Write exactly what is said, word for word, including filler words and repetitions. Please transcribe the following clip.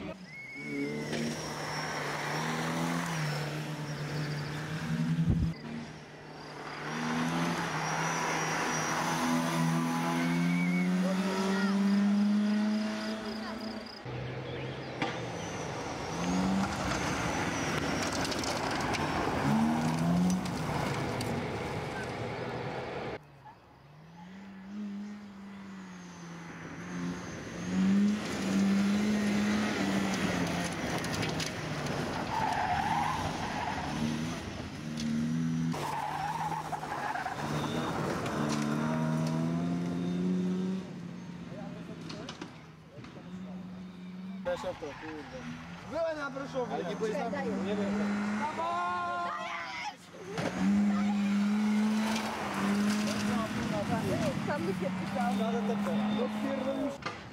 будущем. Вон пришел, а не поезд. Давай! Надо такое.